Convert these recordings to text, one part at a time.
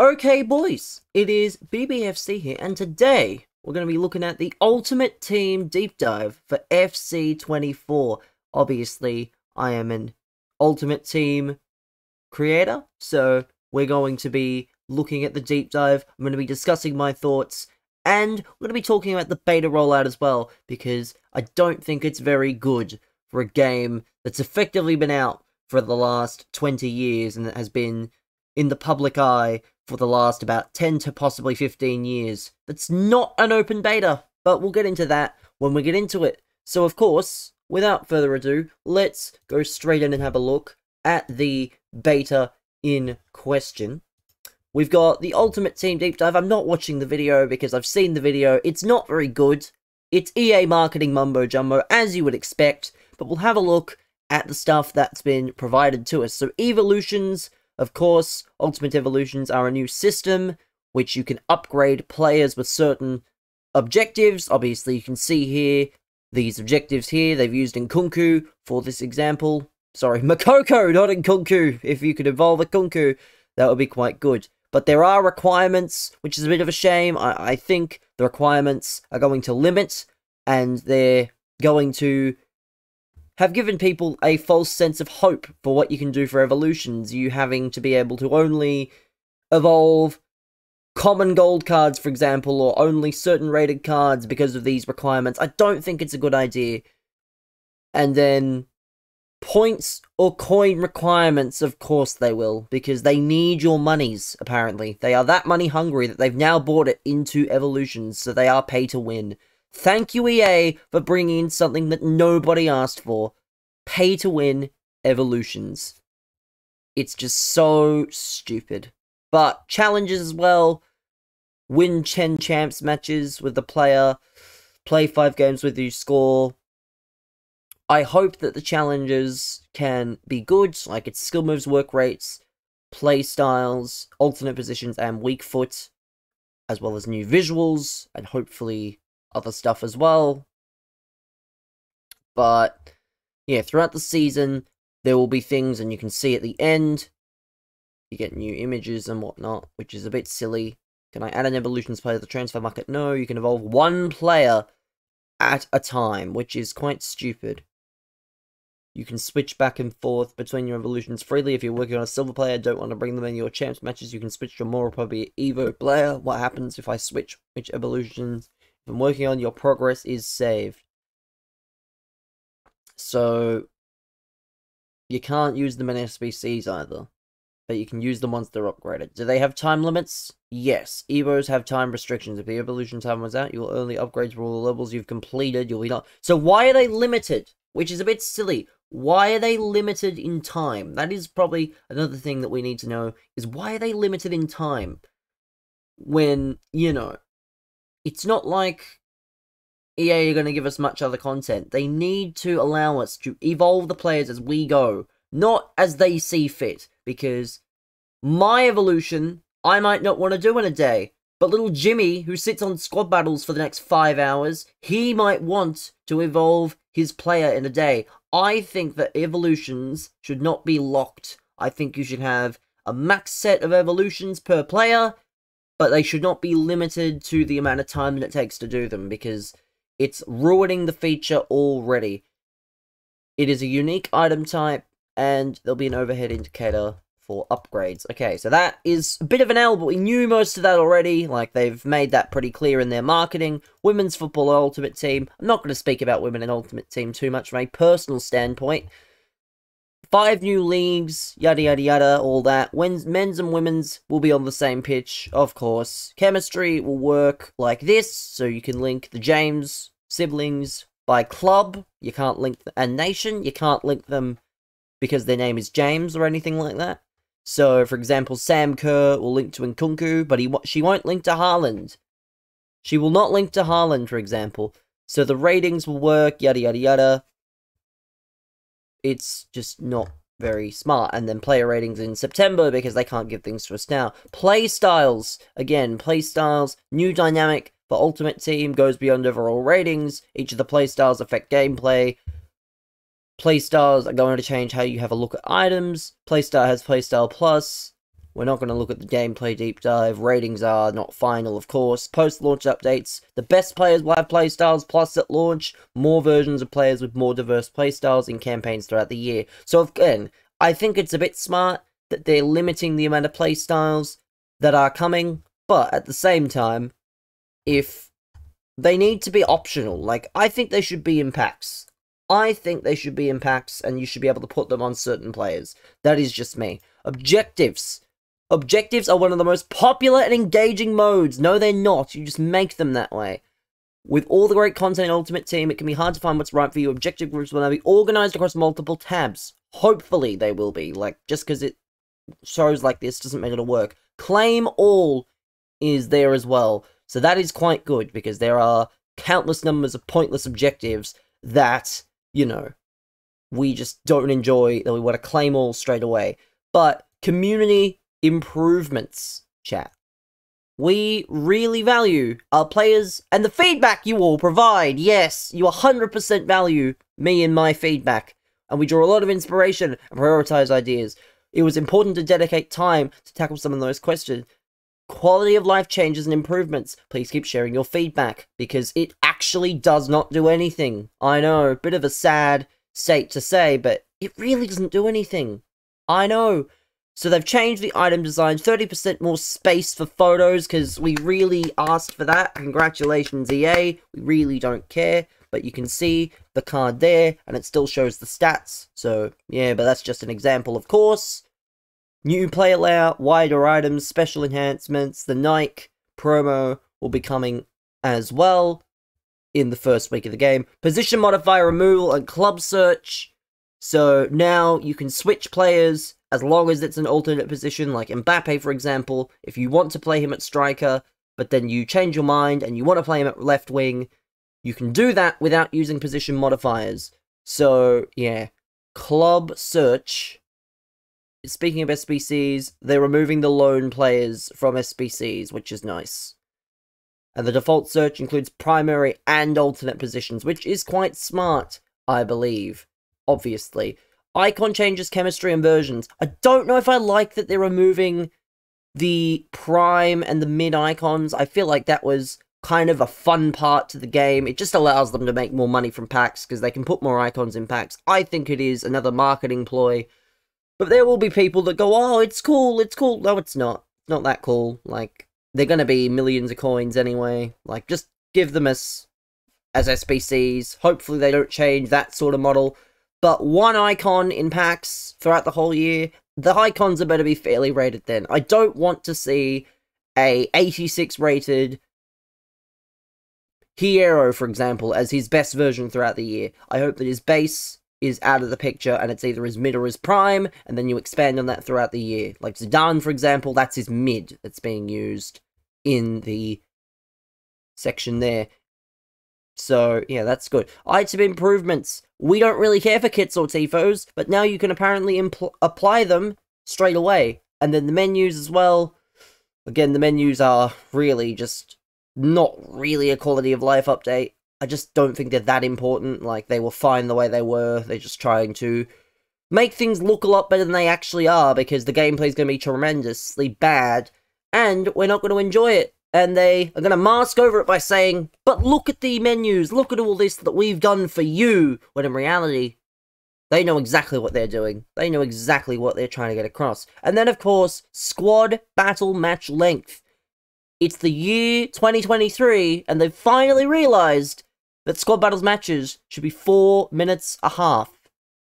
Okay boys, it is BBFC here, and today we're going to be looking at the Ultimate Team Deep Dive for FC 24. Obviously, I am an Ultimate Team creator, so we're going to be looking at the deep dive. I'm going to be discussing my thoughts, and we're going to be talking about the beta rollout as well, because I don't think it's very good for a game that's effectively been out for the last 20 years and that has been in the public eye for the last about 10 to possibly 15 years. That's not an open beta, but we'll get into that when we get into it. So of course, without further ado, let's go straight in and have a look at the beta in question. We've got the Ultimate Team Deep Dive. I'm not watching the video because I've seen the video. It's not very good. It's EA marketing mumbo jumbo, as you would expect, but we'll have a look at the stuff that's been provided to us. So Evolutions, of course, Ultimate Evolutions are a new system which you can upgrade players with certain objectives. Obviously, you can see here these objectives here. They've used Inkunku for this example. Sorry, Makoko, not Inkunku. If you could evolve a Kunku, that would be quite good. But there are requirements, which is a bit of a shame. I think the requirements are going to limit, and they're going to have given people a false sense of hope for what you can do for evolutions. You having to be able to only evolve common gold cards, for example, or only certain rated cards because of these requirements. I don't think it's a good idea. And then points or coin requirements, of course they will, because they need your monies, apparently. They are that money hungry that they've now bought it into evolutions, so they are pay to win. Thank you, EA, for bringing in something that nobody asked for. Pay-to-win evolutions. It's just so stupid. But challenges as well. Win 10 champs matches with the player. Play 5 games with you, score. I hope that the challenges can be good. Like, it's skill moves, work rates, play styles, alternate positions, and weak foot. As well as new visuals, and hopefully other stuff as well. But yeah, throughout the season there will be things, and you can see at the end you get new images and whatnot, which is a bit silly. Can I add an evolutions player to the transfer market? No, you can evolve one player at a time, which is quite stupid. You can switch back and forth between your evolutions freely. If you're working on a silver player, don't want to bring them in your champs matches, you can switch to more probably Evo player. What happens if I switch which evolutions I'm working on? Your progress is saved. So you can't use them in SBCs either, but you can use them once they're upgraded. Do they have time limits? Yes. Evos have time restrictions. If the evolution time was out, you'll only upgrade for all the levels you've completed. You'll be not. So why are they limited? Which is a bit silly. Why are they limited in time? That is probably another thing that we need to know, is why are they limited in time? When, you know, it's not like EA are going to give us much other content. They need to allow us to evolve the players as we go, not as they see fit. Because my evolution, I might not want to do in a day. But little Jimmy, who sits on squad battles for the next 5 hours, he might want to evolve his player in a day. I think that evolutions should not be locked. I think you should have a max set of evolutions per player, but they should not be limited to the amount of time that it takes to do them, because it's ruining the feature already. It is a unique item type, and there'll be an overhead indicator for upgrades. Okay, so that is a bit of an L, but we knew most of that already. Like, they've made that pretty clear in their marketing. Women's football Ultimate Team. I'm not going to speak about women in Ultimate Team too much from a personal standpoint. 5 new leagues, yada yada yada, all that. When men's and women's will be on the same pitch, of course. Chemistry will work like this, so you can link the James siblings by club. You can't link a nation. You can't link them because their name is James or anything like that. So, for example, Sam Kerr will link to Inkunku, but she won't link to Haaland. She will not link to Haaland, for example. So the ratings will work, yada yada yada. It's just not very smart. And then player ratings in September, because they can't give things to us now. Play styles. Again, play styles. New dynamic for Ultimate Team goes beyond overall ratings. Each of the play styles affect gameplay. Play styles are going to change how you have a look at items. Playstyle has Playstyle Plus. We're not going to look at the gameplay deep dive. Ratings are not final, of course. Post-launch updates. The best players will have playstyles plus at launch. More versions of players with more diverse playstyles in campaigns throughout the year. So again, I think it's a bit smart that they're limiting the amount of playstyles that are coming. But at the same time, if they need to be optional, like I think they should be in packs. I think they should be in packs and you should be able to put them on certain players. That is just me. Objectives. Objectives are one of the most popular and engaging modes. No, they're not. You just make them that way. With all the great content in Ultimate Team, it can be hard to find what's right for you. Objective groups will now be organized across multiple tabs. Hopefully they will be. Like, just because it shows like this doesn't make it work. Claim all is there as well. So that is quite good because there are countless numbers of pointless objectives that, you know, we just don't enjoy, that we want to claim all straight away. But community improvements, chat. We really value our players and the feedback you all provide. Yes, you 100% value me and my feedback. And we draw a lot of inspiration and prioritize ideas. It was important to dedicate time to tackle some of those questions. Quality of life changes and improvements. Please keep sharing your feedback because it actually does not do anything. I know, a bit of a sad state to say, but it really doesn't do anything. I know. So they've changed the item design, 30% more space for photos, because we really asked for that. Congratulations, EA. We really don't care. But you can see the card there, and it still shows the stats. So, yeah, but that's just an example, of course. New player layout, wider items, special enhancements. The Nike promo will be coming as well in the first week of the game. Position modifier removal and club search. So now you can switch players as long as it's an alternate position, like Mbappe, for example. If you want to play him at striker, but then you change your mind and you want to play him at left wing, you can do that without using position modifiers. So, yeah. Club search. Speaking of SBCs, they're removing the loan players from SBCs, which is nice. And the default search includes primary and alternate positions, which is quite smart, I believe. Obviously. Icon changes, chemistry, and versions. I don't know if I like that they're removing the Prime and the mid icons. I feel like that was kind of a fun part to the game. It just allows them to make more money from packs because they can put more icons in packs. I think it is another marketing ploy. But there will be people that go, oh, it's cool, it's cool. No, it's not. It's not that cool. Like, they're going to be millions of coins anyway. Like, just give them as SBCs. Hopefully they don't change that sort of model. But one icon in packs throughout the whole year, the icons are better be fairly rated then. I don't want to see a 86 rated Hierro, for example, as his best version throughout the year. I hope that his base is out of the picture and it's either his mid or his prime, and then you expand on that throughout the year. Like Zidane, for example, that's his mid that's being used in the section there. So, yeah, that's good. Item improvements. We don't really care for kits or Tifos, but now you can apparently apply them straight away. And then the menus as well. Again, the menus are really just not really a quality of life update. I just don't think they're that important. Like, they were fine the way they were. They're just trying to make things look a lot better than they actually are, because the gameplay is going to be tremendously bad, and we're not going to enjoy it. And they are going to mask over it by saying, but look at the menus, look at all this that we've done for you. When in reality, they know exactly what they're doing. They know exactly what they're trying to get across. And then, of course, squad battle match length. It's the year 2023, and they've finally realised that squad battles matches should be 4.5 minutes.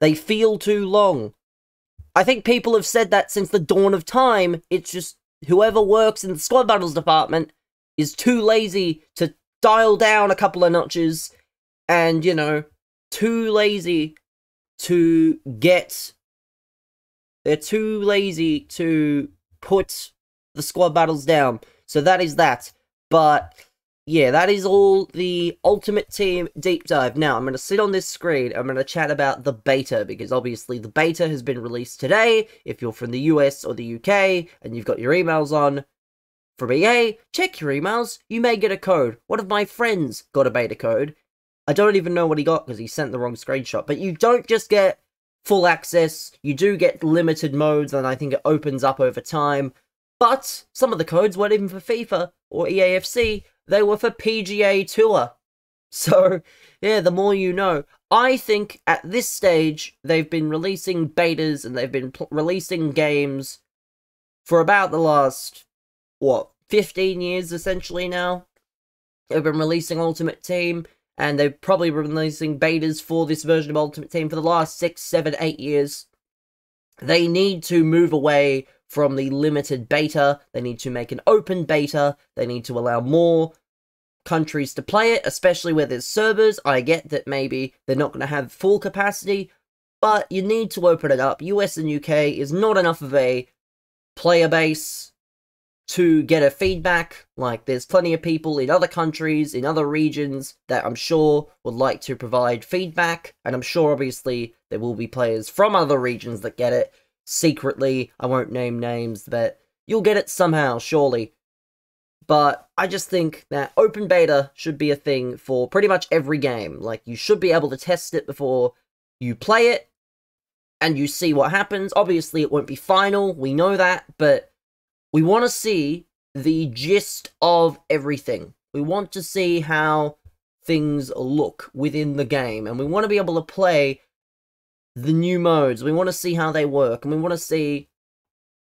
They feel too long. I think people have said that since the dawn of time. It's just whoever works in the squad battles department is too lazy to dial down a couple of notches and, you know, too lazy to get... They're too lazy to put the squad battles down. So that is that. But, yeah, that is all the Ultimate Team deep dive. Now, I'm going to sit on this screen. I'm going to chat about the beta, because obviously the beta has been released today. If you're from the US or the UK and you've got your emails on from EA, check your emails. You may get a code. One of my friends got a beta code. I don't even know what he got because he sent the wrong screenshot. But you don't just get full access. You do get limited modes, and I think it opens up over time. But some of the codes weren't even for FIFA or EAFC. They were for PGA Tour. So, yeah, the more you know. I think at this stage, they've been releasing betas and they've been releasing games for about the last, what, 15 years essentially now. They've been releasing Ultimate Team, and they've probably been releasing betas for this version of Ultimate Team for the last 6, 7, 8 years. They need to move away from the limited beta. They need to make an open beta. They need to allow more countries to play it, especially where there's servers. I get that maybe they're not going to have full capacity, but you need to open it up. US and UK is not enough of a player base to get a feedback. Like, there's plenty of people in other countries, in other regions, that I'm sure would like to provide feedback, and I'm sure obviously there will be players from other regions that get it secretly. I won't name names, but you'll get it somehow, surely. But I just think that open beta should be a thing for pretty much every game. Like, you should be able to test it before you play it, and you see what happens. Obviously, it won't be final, we know that, but we want to see the gist of everything. We want to see how things look within the game, and we want to be able to play the new modes. We want to see how they work, and we want to see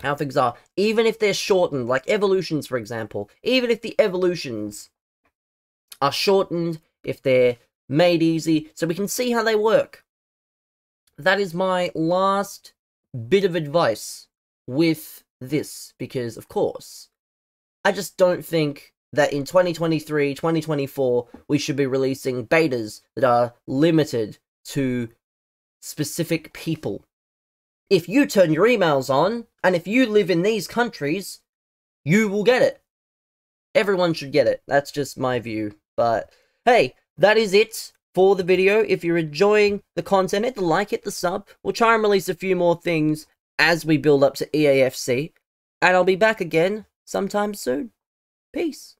how things are, even if they're shortened, like Evolutions, for example. Even if the Evolutions are shortened, if they're made easy, so we can see how they work. That is my last bit of advice with this, because, of course, I just don't think that in 2023, 2024, we should be releasing betas that are limited to specific people. If you turn your emails on, and if you live in these countries, you will get it. Everyone should get it. That's just my view. But, hey, that is it for the video. If you're enjoying the content, hit the like, hit the sub. We'll try and release a few more things as we build up to EAFC. And I'll be back again sometime soon. Peace.